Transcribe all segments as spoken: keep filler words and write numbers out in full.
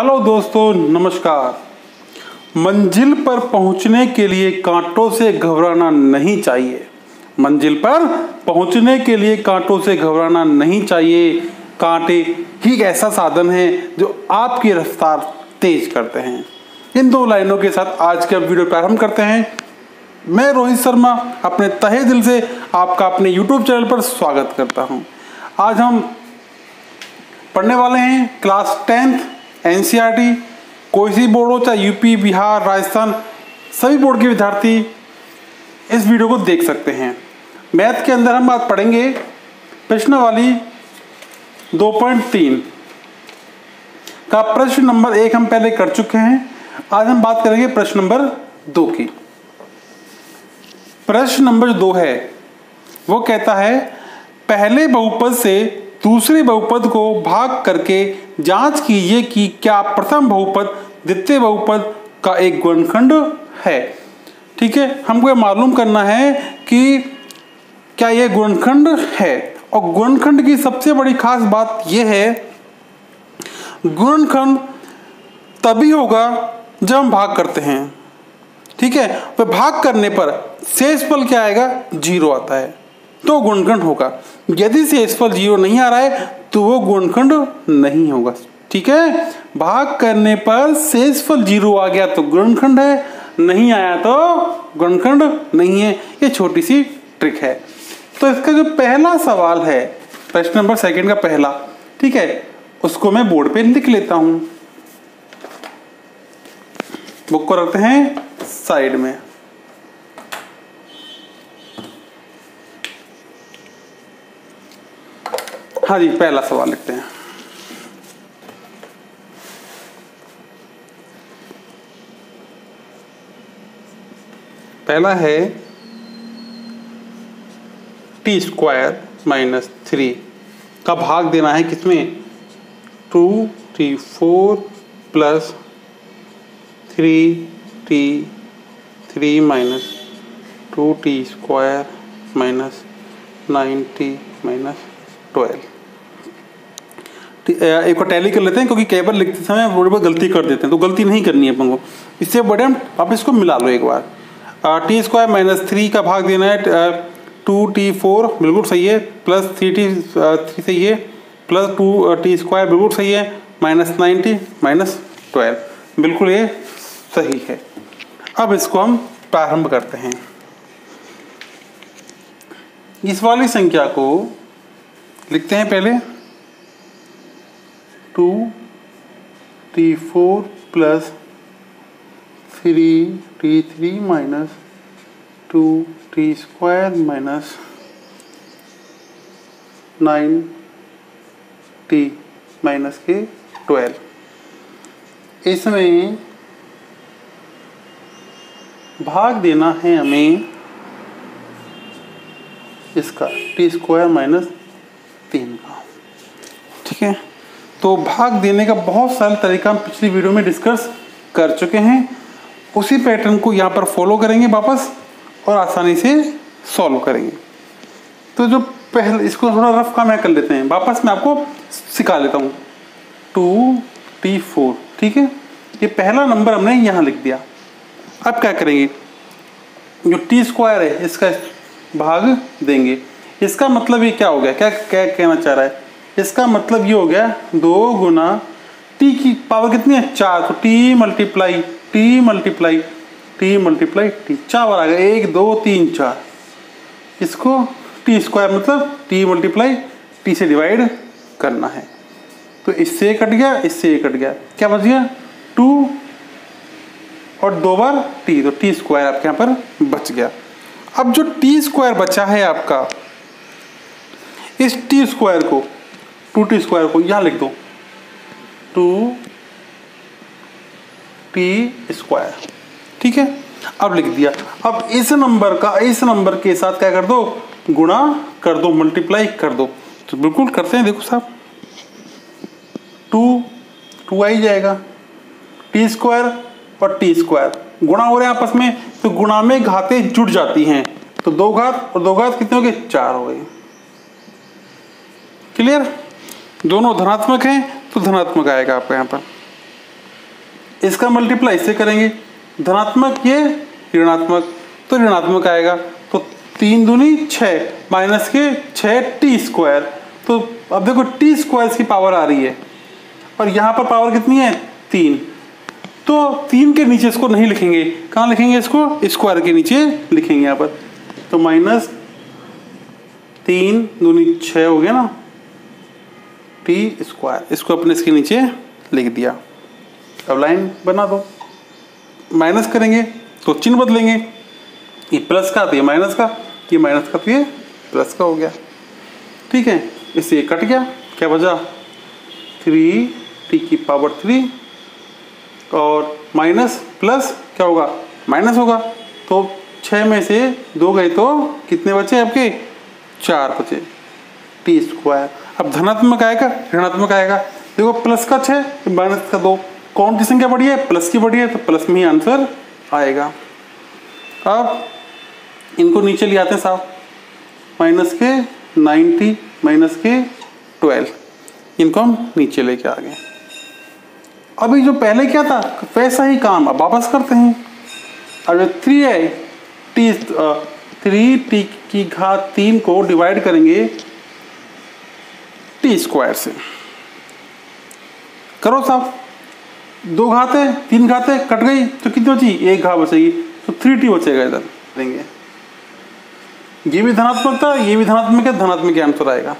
Hello दोस्तों, नमस्कार। मंजिल पर पहुंचने के लिए कांटों से घबराना नहीं चाहिए। मंजिल पर पहुंचने के लिए कांटों से घबराना नहीं चाहिए। कांटे ही ऐसा साधन है जो आपकी रफ्तार तेज करते हैं। इन दो लाइनों के साथ आज के वीडियो प्रारंभ करते हैं। मैं रोहित शर्मा अपने तहे दिल से आपका अपने यूट्यूब चैनल पर स्वागत करता हूं। आज हम पढ़ने वाले हैं class tenth N C E R T. कोई सी बोर्ड हो, चाहे यूपी, बिहार, राजस्थान, सभी बोर्ड के विद्यार्थी इस वीडियो को देख सकते हैं। मैथ के अंदर हम आज पढ़ेंगे प्रश्नावली दो पॉइंट तीन का प्रश्न नंबर एक हम पहले कर चुके हैं। आज हम बात करेंगे प्रश्न नंबर दो की। प्रश्न नंबर दो है, वो कहता है पहले बहुपद से दूसरे बहुपद को भाग करके जांच कीजिए कि क्या प्रथम बहुपद द्वितीय बहुपद का एक गुणनखंड है। ठीक है, हमको मालूम करना है कि क्या ये गुणनखंड है। और गुणनखंड की सबसे बड़ी खास बात यह है, गुणनखंड तभी होगा जब हम भाग करते हैं। ठीक है, तो भाग करने पर शेषफल क्या आएगा, जीरो आता है तो गुणनखंड होगा। यदि शेषफल जीरो नहीं आ रहा है तो वो गुणनखंड नहीं होगा। ठीक है, भाग करने पर शेषफल जीरो आ गया तो गुणनखंड है, नहीं आया तो गुणनखंड नहीं है। ये छोटी सी ट्रिक है। तो इसका जो पहला सवाल है, प्रश्न नंबर सेकंड का पहला, ठीक है, उसको मैं बोर्ड पे लिख लेता हूं। बुक को रखते हैं साइड में। हाँ जी, पहला सवाल लिखते हैं। पहला है टी स्क्वायर माइनस थ्री का भाग देना है किसमें, two T four plus three T three minus two T square minus nine T minus twelve. एक बार टैली कर लेते हैं, क्योंकि कई बार लिखते समय बड़ी बार गलती कर देते हैं, तो गलती नहीं करनी है अपन को। इससे बड़े हम आप इसको मिला लो एक बार। टी स्क्वायर माइनस थ्री का भाग देना है टू टी फोर, बिल्कुल सही है, प्लस थ्री टी थ्री सही है, प्लस टू टी स्क्वायर बिल्कुल सही है, minus nine T minus twelve, बिल्कुल ये सही है। अब इसको हम प्रारंभ करते हैं। इस वाली संख्या को लिखते हैं पहले two T four plus three T three minus two T square minus nine T minus के ट्वेल्व। इसमें भाग देना है हमें इसका टी स्क्वायर माइनस तीन का। ठीक है, तो भाग देने का बहुत सारा तरीका हम पिछली वीडियो में डिस्कस कर चुके हैं। उसी पैटर्न को यहाँ पर फॉलो करेंगे वापस और आसानी से सॉल्व करेंगे। तो जो पहले इसको थोड़ा रफ काम है कर लेते हैं, वापस मैं आपको सिखा लेता हूँ। टू टी फोर, ठीक है, ये पहला नंबर हमने यहाँ लिख दिया। अब क्या करेंगे, जो टी स्क्वायर है इसका भाग देंगे। इसका मतलब ये क्या हो गया, क्या क्या कहना चाह रहा है, इसका मतलब ये हो गया दो गुना टी की पावर कितनी है, चार, तो T multiply T multiply T multiply T, चार आ गया, एक दो तीन चार। इसको टी स्क्वायर मतलब टी मल्टीप्लाई टी से डिवाइड करना है। तो इससे कट गया, इससे कट गया, क्या बच गया, टू और दो बार टी, तो टी स्क्वायर आपके यहाँ पर बच गया। अब जो टी स्क्वायर बचा है आपका, इस टी स्क्वायर को, टू टी स्क्वायर को यहाँ लिख दो, टू टी स्क्वायर। ठीक है, अब लिख दिया। अब इस नंबर का इस नंबर के साथ क्या कर दो, गुणा कर दो, मल्टीप्लाई कर दो। तो बिल्कुल करते हैं, देखो साहब, टू टू आ ही जाएगा, टी स्क्वायर और टी स्क्वायर गुणा हो रहे हैं आपस में, तो गुणा में घातें जुड़ जाती हैं, तो दो घात और दो घात कितने हो गए, चार हो गए। क्लियर, दोनों धनात्मक हैं तो धनात्मक आएगा आपका यहाँ पर। इसका मल्टीप्लाई इससे करेंगे, धनात्मक ये ऋणात्मक, तो ऋणात्मक आएगा, तो तीन दूनी छः माइनस के छः टी स्क्वायर। तो अब देखो टी स्क्वायर की पावर आ रही है और यहाँ पर पावर कितनी है तीन, तो तीन के नीचे इसको नहीं लिखेंगे, कहाँ लिखेंगे इसको, स्क्वायर के नीचे लिखेंगे यहाँ पर। तो माइनस तीन दूनी छः हो गया ना टी स्क्वायर, इसको अपने इसके नीचे लिख दिया। अब लाइन बना दो, माइनस करेंगे तो चिन्ह बदलेंगे, ये प्लस का तो ये माइनस का, ये माइनस का तो ये प्लस का हो गया, ठीक है। इससे ये कट गया, क्या बचा थ्री टी की पावर थ्री और माइनस प्लस क्या होगा माइनस होगा, तो छः में से दो गए तो कितने बचे आपके चार बचे टी स्क्वायर। अब धनात्मक आएगा ऋणात्मक आएगा, देखो प्लस का छः माइनस का दो, कौन की संख्या बढ़ी है प्लस की बढ़ी है, तो प्लस में ही आंसर आएगा। अब इनको नीचे ले आते हैं साहब, माइनस के नाइन्टी माइनस के ट्वेल्व, इनको हम नीचे लेके आ गए। अभी जो पहले क्या था वैसा ही काम अब वापस करते हैं। अब जो थ्री है टी थ्री टी की घात तीन को डिवाइड करेंगे टी स्क्वायर से, करो साहब, दो घातें तीन घातें कट गई तो कितनी बची एक घात बचेगी, तो थ्री टी बचेगा इधर देंगे, ये भी धनात्मक था ये भी धनात्मक है, धनात्मक आंसर आएगा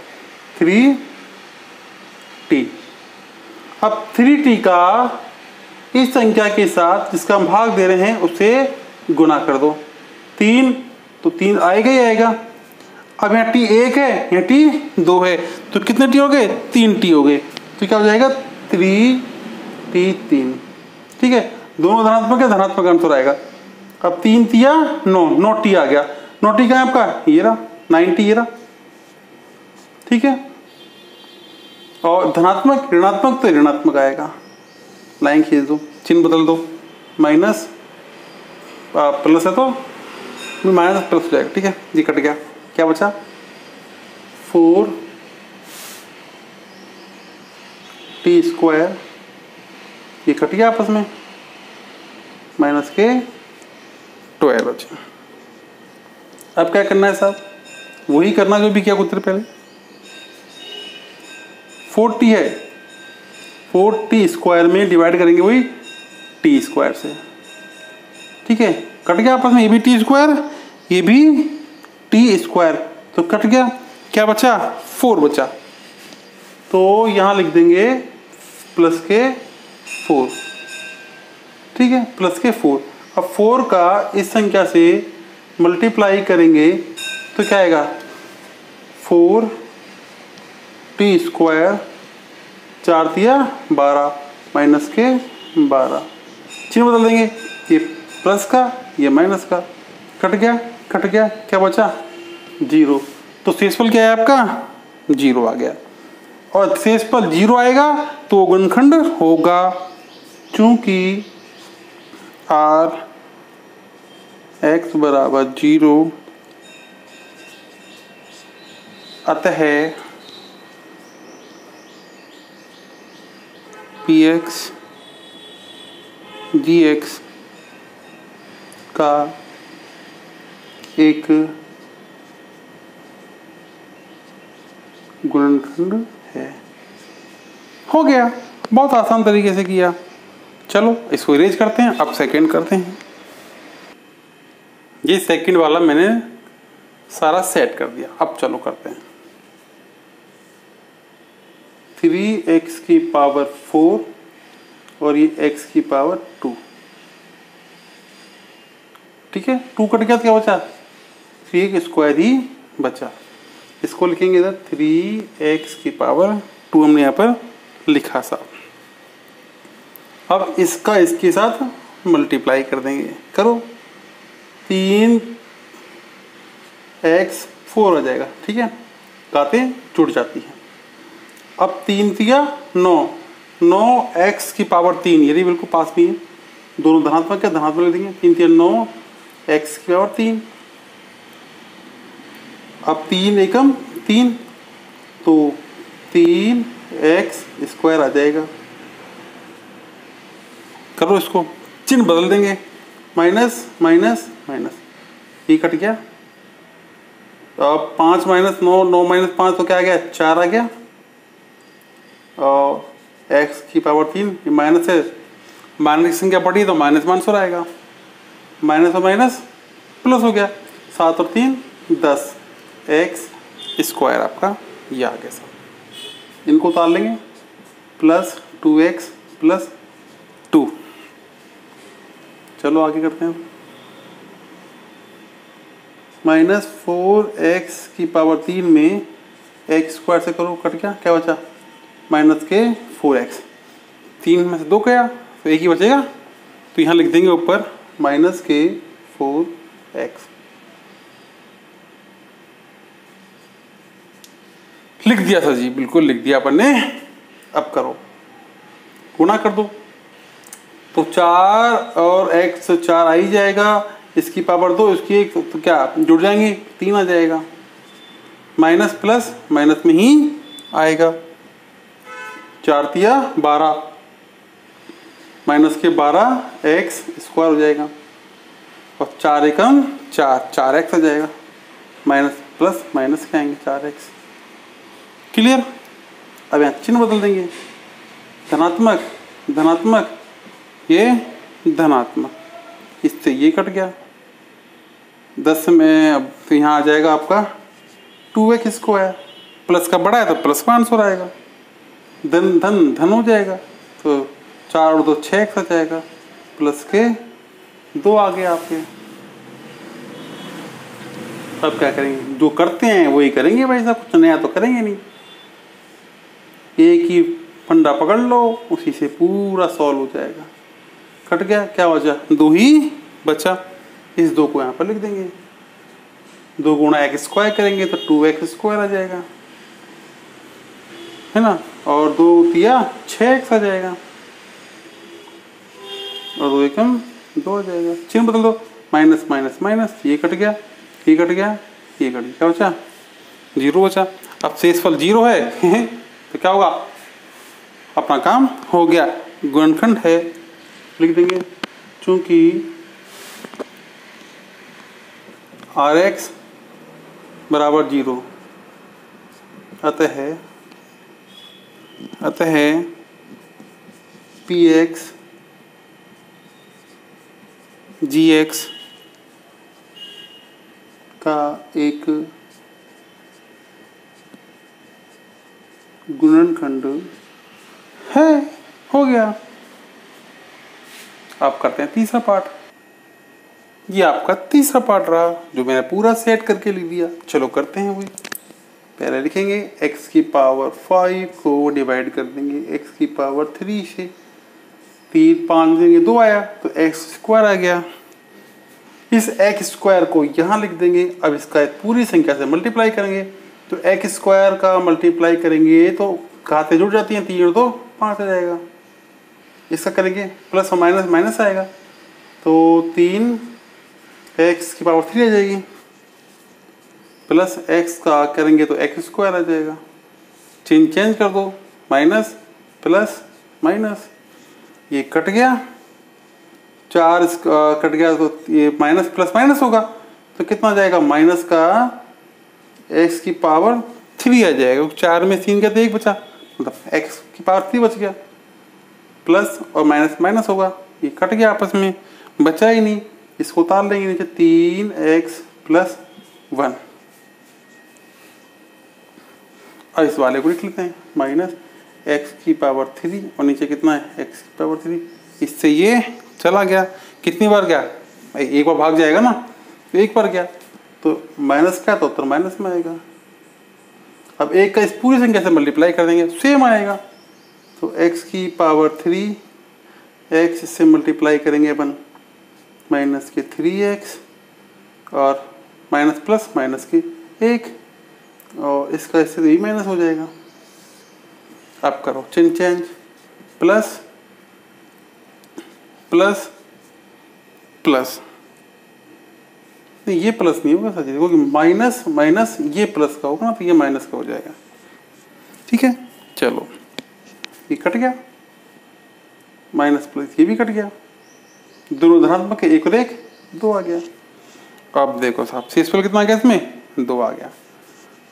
थ्री टी। अब थ्री टी का इस संख्या के साथ जिसका हम भाग दे रहे हैं उसे गुना कर दो, तीन तो तीन आएगा ही आएगा। अब यहाँ टी एक है यहाँ टी दो है, तो कितने टी हो गए तीन टी हो गए, तो क्या हो जाएगा थ्री टी तीन, ठीक है, दोनों धनात्मक है, धनात्मक आंसर आएगा। अब तीन तिया नौ, नौ टी आ गया, नौ टी का है आपका ये रहा नाइन टी ये रहा, ठीक है, और धनात्मक ऋणात्मक तो ऋणात्मक आएगा। लाइन खींच दो, चिन्ह बदल दो, माइनस प्लस है तो माइनस प्लस हो जाएगा, ठीक है, ये कट गया, क्या बचा फोर टी स्क्वायर, ये कट गया आपस में, माइनस के ट्वेल्व बचे। अब क्या करना है साहब, वही करना जो भी किया कुछ देर पहले, फोर टी है फोर टी स्क्वायर में डिवाइड करेंगे वही टी स्क्वायर से, ठीक है, कट गया आपस में, ये भी टी स्क्वायर ये भी टी स्क्वायर, तो कट गया, क्या बचा फोर बचा, तो यहाँ लिख देंगे प्लस के फोर, ठीक है, प्लस के फोर। अब फोर का इस संख्या से मल्टीप्लाई करेंगे तो क्या आएगा फोर टी स्क्वायर, चार दिया बारह माइनस के बारह, चिन्ह बदल देंगे, ये प्लस का ये माइनस का, कट गया कट गया, क्या बचा जीरो, तो शेषफल क्या है आपका जीरो आ गया, और शेषफल जीरो आएगा तो गुणनखंड होगा, चूँकि आर एक्स बराबर जीरो, अतः पी एक्स डी एक्स का एक गुणनखंड है। हो गया, बहुत आसान तरीके से किया। चलो इसको इरेज करते हैं, अब सेकंड करते हैं। ये सेकंड वाला मैंने सारा सेट कर दिया, अब चलो करते हैं। थ्री एक्स की पावर फोर और ये एक्स की पावर टू, ठीक है, टू कट गया तो क्या बचा थ्री एक स्क्वायर ही बचा, इसको लिखेंगे इधर थ्री एक्स की पावर टू, हमने यहाँ पर लिखा साहब। अब इसका इसके साथ मल्टीप्लाई कर देंगे, करो तीन एक्स फोर हो जाएगा, ठीक है, घातें जुड़ जाती हैं। अब तीन तिया नौ, नौ एक्स की पावर तीन, ये भी बिल्कुल पास में है, दोनों धनात्मक है, धनात्मक ले देंगे, तीन तिया नौ एक्स की पावर तीन। अब तीन एकम तीन, तो तीन एक्स स्क्वायर आ जाएगा, करो इसको, चिन्ह बदल देंगे, माइनस माइनस माइनस, ये कट गया। अब पाँच माइनस नौ, नौ माइनस पाँच तो क्या आ गया, चार आ गया। और एक्स की पावर तीन, ये माइनस है, माइनस की संख्या बढ़ी तो माइनस आंसर आएगा, माइनस और माइनस प्लस हो गया, सात और तीन दस, एक्स स्क्वायर आपका ये आ गया सब। इनको उतार लेंगे, plus two X plus two. चलो आगे करते हैं, माइनस फोर एक्स की पावर तीन में एक्स स्क्वायर से करो, कट गया, क्या बचा, माइनस के फोर एक्स, तीन में से दो गया तो एक ही बचेगा, तो यहाँ लिख देंगे ऊपर माइनस के फोर एक्स लिख दिया सर जी, बिल्कुल लिख दिया अपन ने। अब करो, गुणा कर दो, तो चार और एक्स चार आ ही जाएगा, इसकी पावर दो इसकी एक, तो क्या जुड़ जाएंगे, तीन आ जाएगा, माइनस प्लस माइनस में ही आएगा, चार तिया बारह, माइनस के बारह एक्स स्क्वायर हो जाएगा, और चार एकम चार, चार एक्स आ जाएगा, माइनस प्लस माइनस के आएंगे चार एक्स। क्लियर। अब यहाँ चिन्ह बदल देंगे, धनात्मक धनात्मक ये धनात्मक, इससे ये कट गया, दस में अब तो यहाँ आ जाएगा आपका टू एक्स स्क्वायर, प्लस का बड़ा है तो प्लस का आंसर आएगा, धन धन धन हो जाएगा, तो चार और दो छः एक्स आ जाएगा, प्लस के दो आ गया आपके। अब क्या करेंगे, जो करते हैं वही करेंगे भाई साहब, कुछ नया तो करेंगे नहीं, एक ही फंडा पकड़ लो, उसी से पूरा सॉल्व हो जाएगा। कट गया, क्या वजह, दो ही बचा, इस दो को यहाँ पर लिख देंगे, दो गुणा एक्स स्क्वायर करेंगे तो टू एक्स स्क्वायर आ जाएगा, है ना, और दो तिया छः एक्स आ जाएगा, और दो एकम दो आ जाएगा। चिन्ह बदल दो, माइनस माइनस माइनस, ये कट गया ये कट गया ये कट गया, क्या बचा, जीरो बचा। अब शेषफल जीरो है तो क्या होगा, अपना काम हो गया, गुणनखंड है लिख देंगे, चूंकि आर एक्स बराबर जीरो, अतः है अतः है पी एक्स जी एक्स का एक गुणनखंड है, हो गया। आप करते हैं तीसरा पार्ट, ये आपका तीसरा पार्ट रहा जो मैंने पूरा सेट करके लिख दिया। चलो करते हैं वही, पहले लिखेंगे x की पावर फाइव को डिवाइड कर देंगे x की पावर थ्री से, तीन पाँच देंगे दो आया तो x स्क्वायर आ गया, इस x स्क्वायर को यहाँ लिख देंगे। अब इसका पूरी संख्या से मल्टीप्लाई करेंगे, तो एक्स स्क्वायर का मल्टीप्लाई करेंगे तो घातें जुड़ जाती हैं, तीन और दो पाँच आ जाएगा, इसका करेंगे प्लस और माइनस माइनस आएगा, तो तीन एक्स की पावर थ्री आ जाएगी, प्लस एक्स का करेंगे तो एक्स स्क्वायर आ जाएगा, चिन्ह चेंज कर दो, माइनस प्लस माइनस, ये कट गया, चार कट गया तो ये माइनस प्लस माइनस होगा, तो कितना जाएगा, माइनस का एक्स की पावर थ्री आ जाएगा, चार में तीन का तो एक बचा, मतलब एक्स की पावर थ्री बच गया, प्लस और माइनस माइनस होगा, ये कट गया आपस में, बचा ही नहीं, इसको उतार लेंगे नीचे, तीन एक्स प्लस वन, और इस वाले को लिख लेते हैं, माइनस एक्स की पावर थ्री और नीचे कितना है एक्स की पावर थ्री, इससे ये चला गया, कितनी बार गया, एक बार भाग जाएगा ना, तो एक बार गया, तो माइनस का तो उत्तर माइनस में आएगा। अब एक का इस पूरी संख्या से मल्टीप्लाई कर देंगे, सेम आएगा, तो एक्स की पावर थ्री, एक्स से मल्टीप्लाई करेंगे अपन माइनस के थ्री एक्स, और माइनस प्लस माइनस के एक, और इसका इससे भी माइनस हो जाएगा। अब करो चिन्ह चेंज, प्लस प्लस प्लस, ये प्लस नहीं होगा सर जी, क्योंकि माइनस माइनस ये प्लस का होगा ना, तो ये माइनस का हो जाएगा, ठीक है। चलो ये कट गया, माइनस प्लस ये भी कट गया, दोनों धनात्मक एक और एक दो आ गया। अब देखो साहब शेषफल कितना आ गया इसमें, दो आ गया।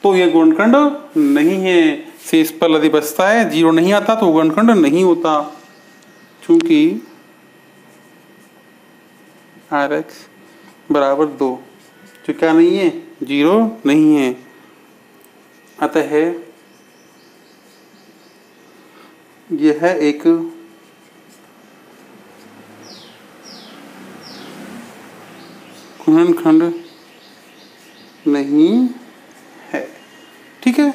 तो ये गुणनखंड नहीं है, शेषफल यदि बचता है जीरो नहीं आता तो गुणनखंड नहीं होता, चूंकि आर एक्स बराबर दो तो क्या नहीं है, जीरो नहीं है। अतः यह है एक गुणनखंड नहीं है। ठीक है,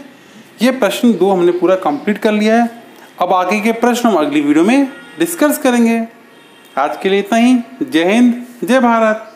ये प्रश्न दो हमने पूरा कंप्लीट कर लिया है। अब आगे के प्रश्न हम अगली वीडियो में डिस्कस करेंगे। आज के लिए इतना ही। जय हिंद, जय भारत।